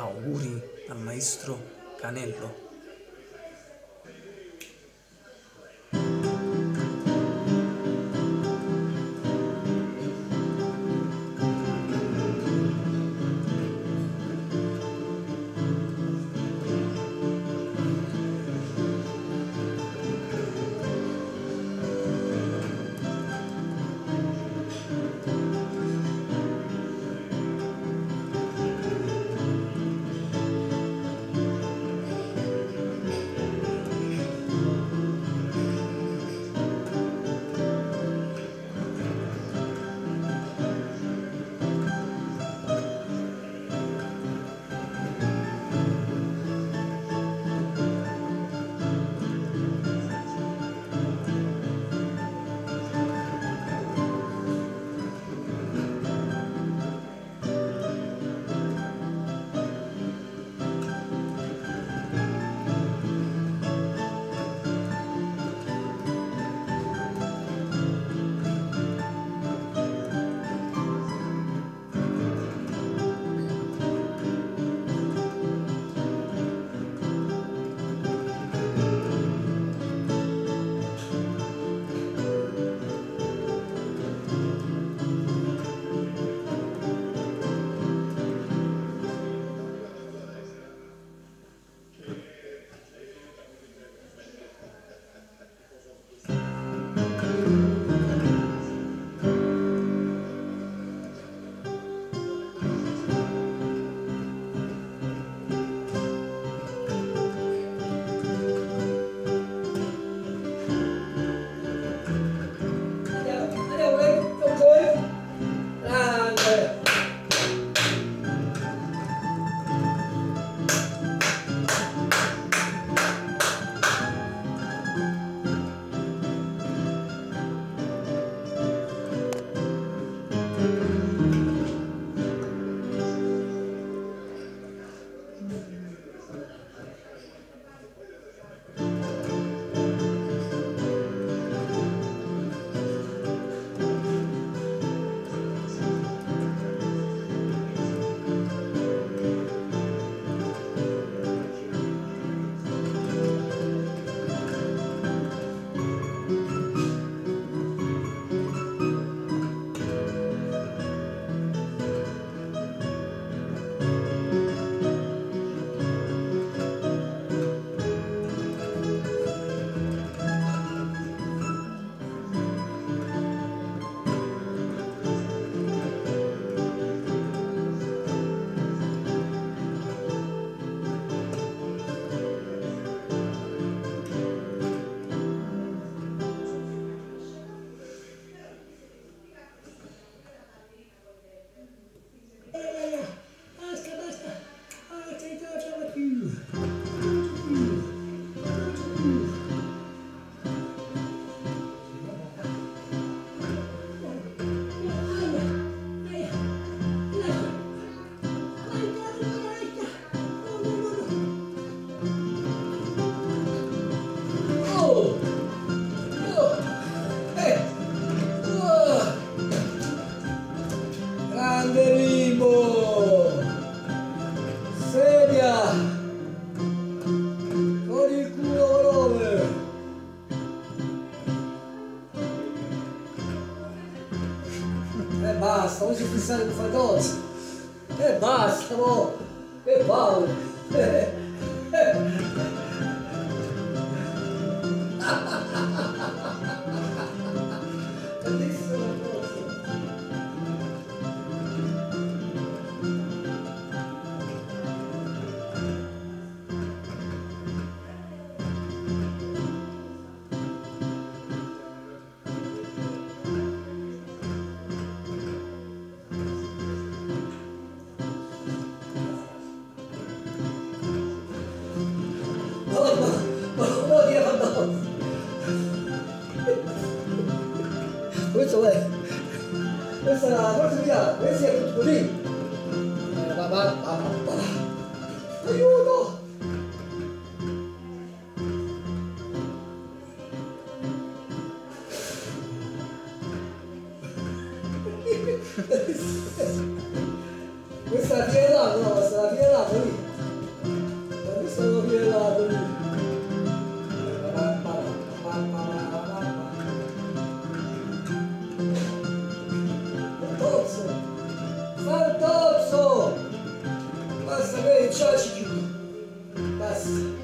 Auguri al maestro Canello. Basta, oggi pensare di fare cose. E basta, no! E palle! Questa è la forza di là, questa è tutto lì. Aiuto! Questa pietà no, questa è la pietà lì. Quando sono pietato lì. Fantozzo! Fantozzo! Basta per il ciaci. Basta.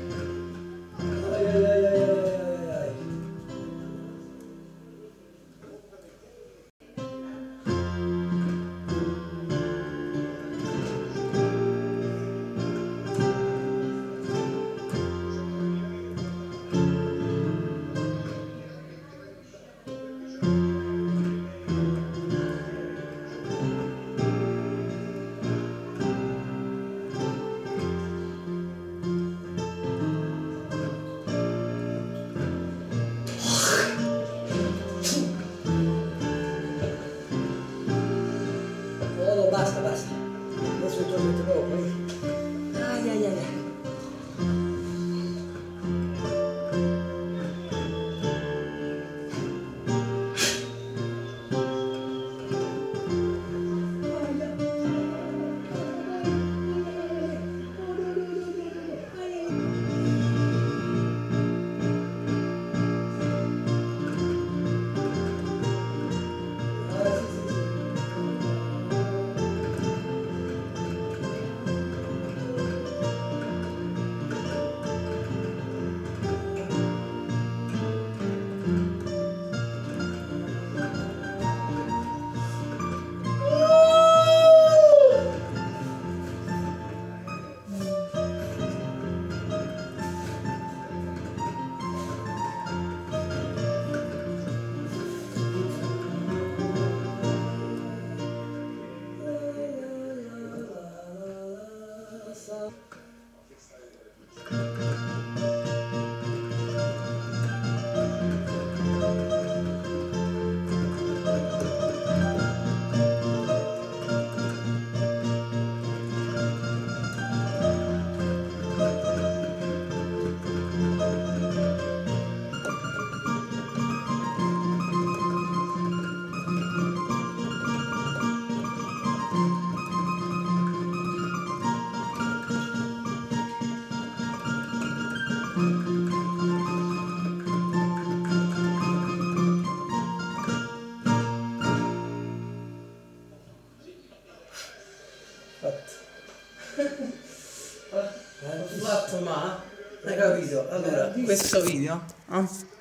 Questo video